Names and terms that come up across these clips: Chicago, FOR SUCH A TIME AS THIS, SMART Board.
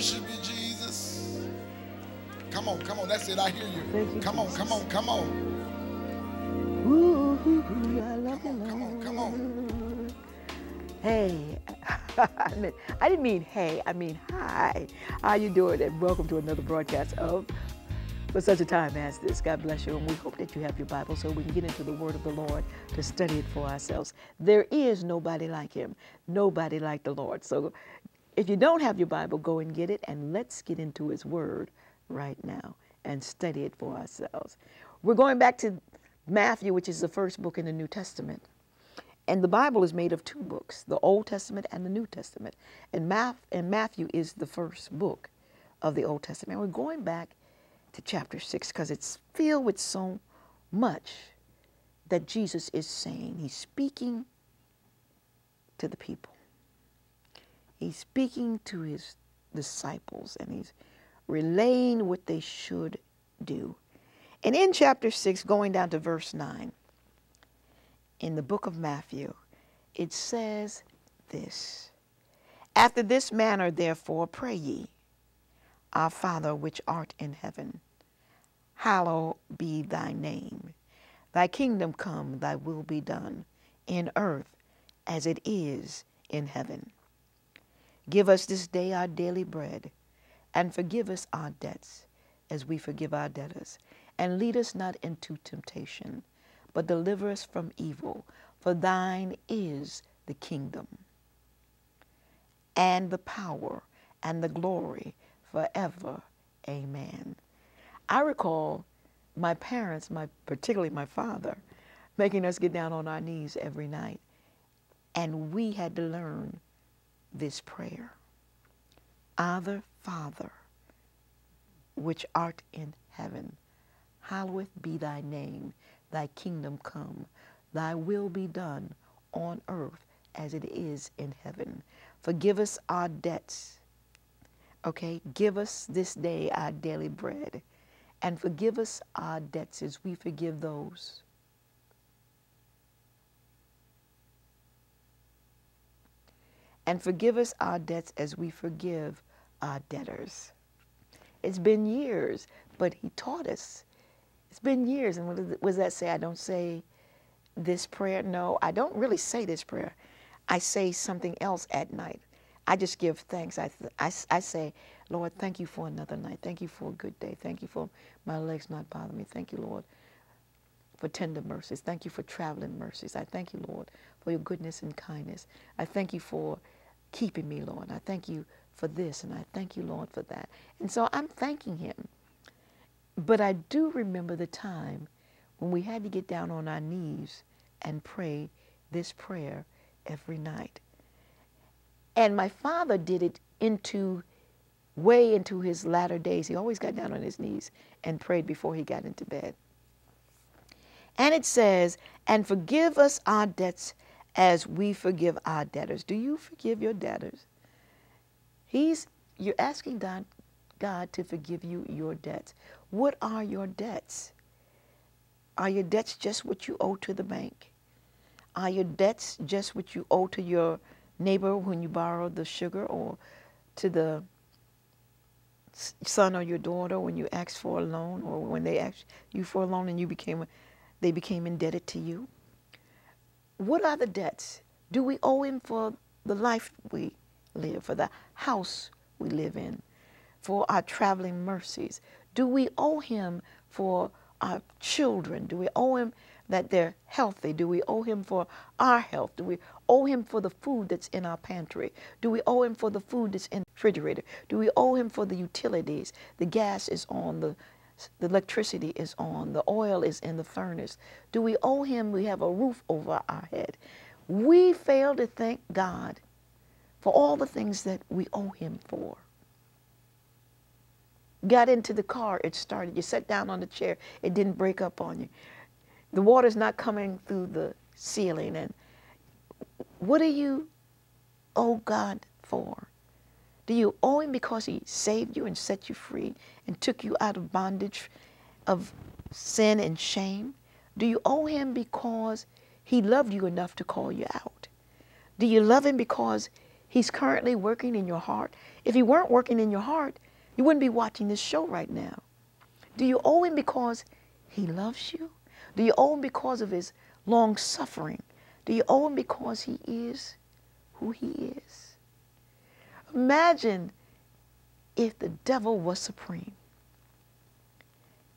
worship you, Jesus. Come on, come on. That's it. I hear you. Come on, come on, come on. Ooh, I love you. Come on, come on. Hey. I didn't mean hey. I mean hi. How you doing? And welcome to another broadcast of For Such a Time as This. God bless you, and we hope that you have your Bible so we can get into the Word of the Lord to study it for ourselves. There is nobody like Him, nobody like the Lord. So if you don't have your Bible, go and get it, and let's get into His Word right now and study it for ourselves. We're going back to Matthew, which is the first book in the New Testament. And the Bible is made of two books, the Old Testament and the New Testament. And Matthew is the first book of the Old Testament. We're going back to chapter 6 because it's filled with so much that Jesus is saying. He's speaking to the people. He's speaking to his disciples, and he's relaying what they should do. And in chapter 6, going down to verse 9, in the book of Matthew, it says this: "After this manner, therefore, pray ye, Our Father which art in heaven, hallowed be thy name. Thy kingdom come, thy will be done, in earth as it is in heaven. Give us this day our daily bread, and forgive us our debts, as we forgive our debtors. And lead us not into temptation, but deliver us from evil. For thine is the kingdom, and the power, and the glory, forever. Amen." I recall my parents, particularly my father, making us get down on our knees every night. And we had to learn this prayer: "Our Father, which art in heaven, hallowed be thy name. Thy kingdom come, thy will be done on earth as it is in heaven. Forgive us our debts." Okay, give us this day our daily bread, and forgive us our debts as we forgive those our debtors. It's been years, but he taught us. It's been years, and what does that say? I don't say this prayer. No, I don't really say this prayer. I say something else at night. I just give thanks. I say, "Lord, thank you for another night. Thank you for a good day. Thank you for my legs not bothering me. Thank you, Lord, for tender mercies. Thank you for traveling mercies. I thank you, Lord, for your goodness and kindness. I thank you for keeping me, Lord. I thank you for this, and I thank you, Lord, for that." And so I'm thanking him. But I do remember the time when we had to get down on our knees and pray this prayer every night. And my father did it way into his latter days. He always got down on his knees and prayed before he got into bed. And it says, "And forgive us our debts as we forgive our debtors." Do you forgive your debtors? You're asking God to forgive you your debts. What are your debts? Are your debts just what you owe to the bank? Are your debts just what you owe to your neighbor when you borrow the sugar, or to the son or your daughter when you asked for a loan, or when they asked you for a loan and they became indebted to you? What are the debts? Do we owe him for the life we live, for the house we live in, for our traveling mercies? Do we owe him for our children? Do we owe him that they're healthy? Do we owe him for our health? Do we owe him for the food that's in our pantry? Do we owe him for the food that's in the refrigerator? Do we owe him for the utilities? The gas is on, the electricity is on, the oil is in the furnace. Do we owe him we have a roof over our head? We fail to thank God for all the things that we owe him for. Got into the car, it started. You sat down on the chair, it didn't break up on you. The water's not coming through the ceiling. And what do you owe God for? Do you owe him because he saved you and set you free and took you out of bondage of sin and shame? Do you owe him because he loved you enough to call you out? Do you love him because He's currently working in your heart. If he weren't working in your heart, you wouldn't be watching this show right now. Do you owe him because he loves you? Do you owe him because of his long suffering? Do you owe him because he is who he is? Imagine if the devil was supreme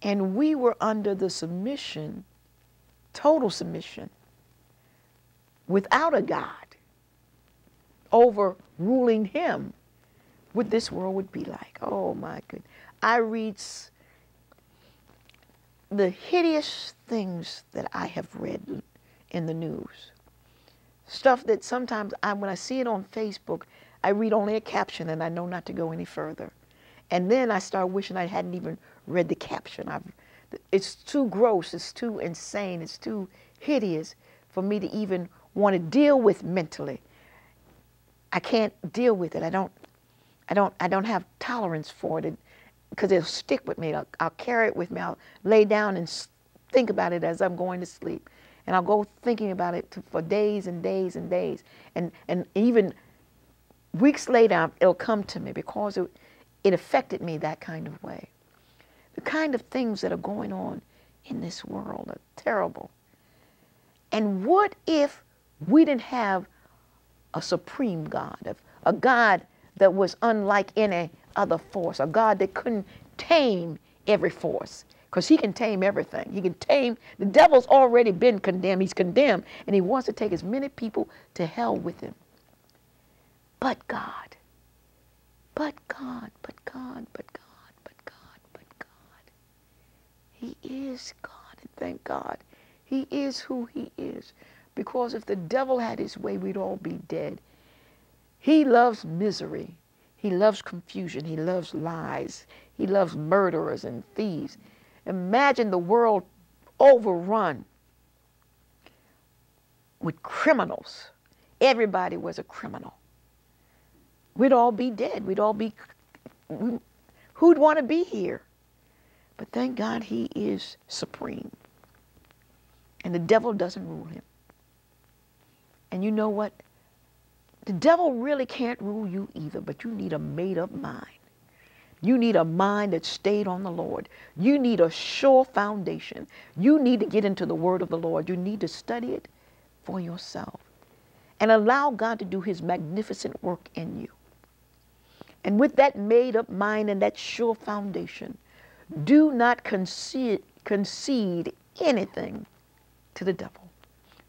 and we were under the submission, total submission, without a God overruling him, what this world would be like. Oh my goodness. I read the hideous things that I have read in the news. Stuff that sometimes when I see it on Facebook, I read only a caption and I know not to go any further. And then I start wishing I hadn't even read the caption. It's too gross, it's too insane, it's too hideous for me to even want to deal with mentally. I can't deal with it. I don't have tolerance for it because it'll stick with me. I'll carry it with me. I'll lay down and think about it as I'm going to sleep. And I'll go thinking about it for days and days and days. And even weeks later, it'll come to me because it affected me that kind of way. The kind of things that are going on in this world are terrible. And what if we didn't have a supreme God, a God that was unlike any other force, a God that couldn't tame every force, because he can tame everything. He can tame, the devil's already been condemned, he's condemned, and he wants to take as many people to hell with him. But God, but God, but God, but God, but God, but God. He is God, and thank God. He is who he is. Because if the devil had his way, we'd all be dead. He loves misery. He loves confusion. He loves lies. He loves murderers and thieves. Imagine the world overrun with criminals. Everybody was a criminal. We'd all be dead. We'd all be, who'd want to be here? But thank God he is supreme. And the devil doesn't rule him. And you know what? The devil really can't rule you either, but you need a made-up mind. You need a mind that's stayed on the Lord. You need a sure foundation. You need to get into the word of the Lord. You need to study it for yourself and allow God to do his magnificent work in you. And with that made-up mind and that sure foundation, do not concede anything to the devil.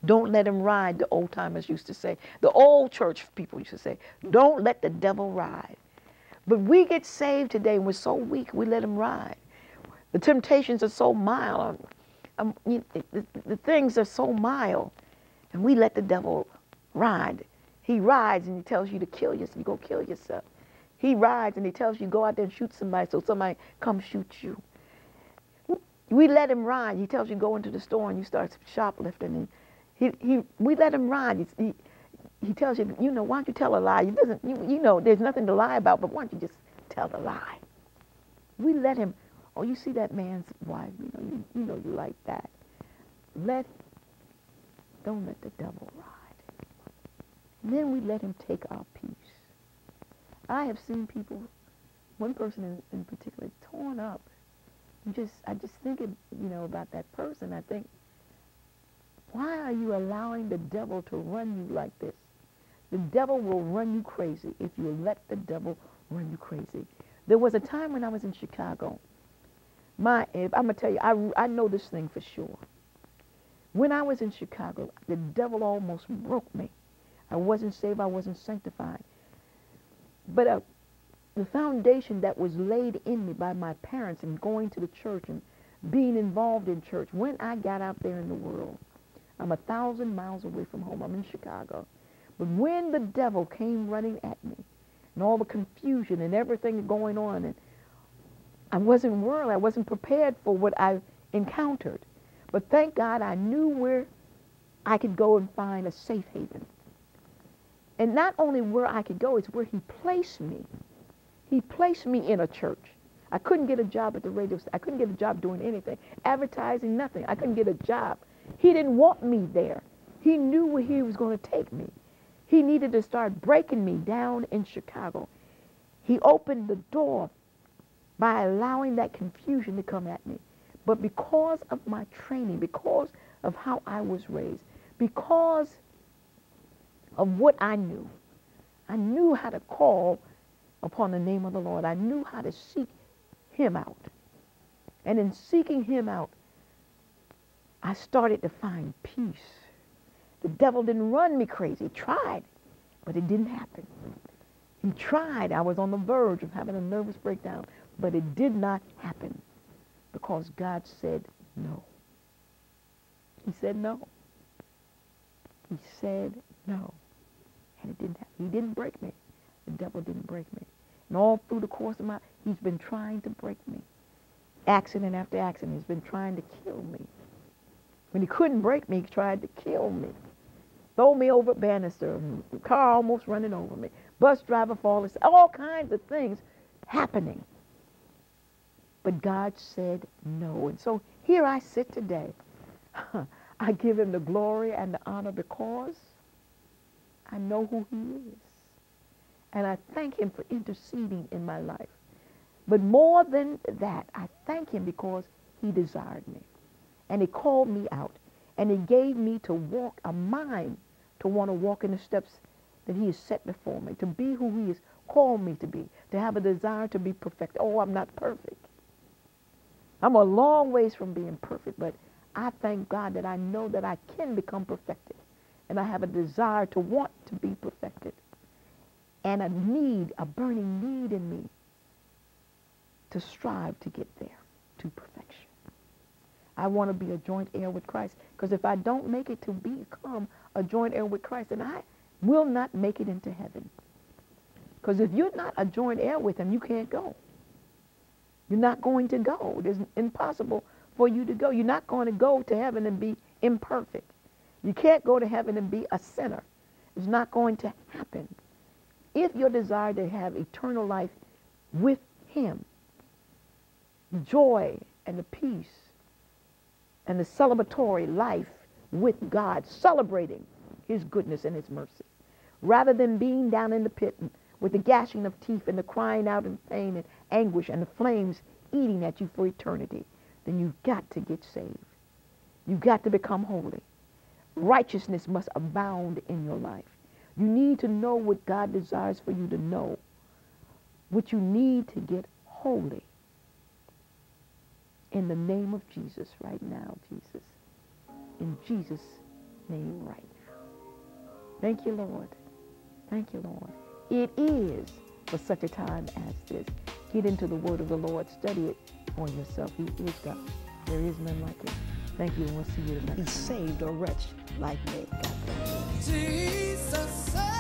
Don't let him ride, the old timers used to say. The old church people used to say, don't let the devil ride. But we get saved today and we're so weak, we let him ride. The temptations are so mild. The things are so mild. And we let the devil ride. He rides and he tells you to kill yourself. You go kill yourself. He rides and he tells you go out there and shoot somebody so somebody come shoot you. We let him ride. He tells you go into the store and you start shoplifting. And we let him ride. He tells you, you know, why don't you tell a lie? You know, there's nothing to lie about, but why don't you just tell a lie? We let him, oh, you see that man's wife, you know you like that. Don't let the devil ride. And then we let him take our peace. I have seen people, one person in particular, torn up. I just think, you know, about that person, I think, why are you allowing the devil to run you like this? The devil will run you crazy if you let the devil run you crazy. There was a time when I was in Chicago. I'm going to tell you, I know this thing for sure. When I was in Chicago, the devil almost broke me. I wasn't saved, I wasn't sanctified. But the foundation that was laid in me by my parents and going to the church and being involved in church, when I got out there in the world, I'm 1,000 miles away from home. I'm in Chicago. But when the devil came running at me and all the confusion and everything going on, and I wasn't worried. I wasn't prepared for what I encountered. But thank God I knew where I could go and find a safe haven. And not only where I could go, it's where he placed me. He placed me in a church. I couldn't get a job at the radio station. I couldn't get a job doing anything, advertising, nothing. I couldn't get a job. He didn't want me there. He knew where he was going to take me. He needed to start breaking me down in Chicago. He opened the door by allowing that confusion to come at me. But because of my training, because of how I was raised, because of what I knew how to call upon the name of the Lord. I knew how to seek him out. And in seeking him out, I started to find peace. The devil didn't run me crazy. He tried, but it didn't happen. He tried. I was on the verge of having a nervous breakdown, but it did not happen because God said no. He said no. He said no. And it didn't happen. He didn't break me. The devil didn't break me. And all through the course of my, he's been trying to break me. Accident after accident, he's been trying to kill me. When he couldn't break me, he tried to kill me. Throw me over a banister, car almost running over me, bus driver falling, all kinds of things happening. But God said no. And so here I sit today. I give him the glory and the honor because I know who he is. And I thank him for interceding in my life. But more than that, I thank him because he desired me. And he called me out. And he gave me to walk a mind to want to walk in the steps that he has set before me, to be who he has called me to be, to have a desire to be perfect. Oh, I'm not perfect. I'm a long ways from being perfect, but I thank God that I know that I can become perfected. And I have a desire to want to be perfected. And a need, a burning need in me to strive to get there, to perfection. I want to be a joint heir with Christ, because if I don't make it to become a joint heir with Christ, then I will not make it into heaven. Because if you're not a joint heir with him, you can't go. You're not going to go. It's impossible for you to go. You're not going to go to heaven and be imperfect. You can't go to heaven and be a sinner. It's not going to happen. If your desire to have eternal life with him, the joy and the peace and the celebratory life with God, celebrating his goodness and his mercy, rather than being down in the pit with the gashing of teeth and the crying out in pain and anguish and the flames eating at you for eternity, then you've got to get saved. You've got to become holy. Righteousness must abound in your life. You need to know what God desires for you to know, what you need to get holy. In the name of Jesus right now, Jesus. In Jesus' name right now. Thank you, Lord. Thank you, Lord. It is for such a time as this. Get into the word of the Lord. Study it for yourself. He is God. There is none like him. Thank you, and we'll see you tonight. He saved a wretch like me. God bless you. Jesus.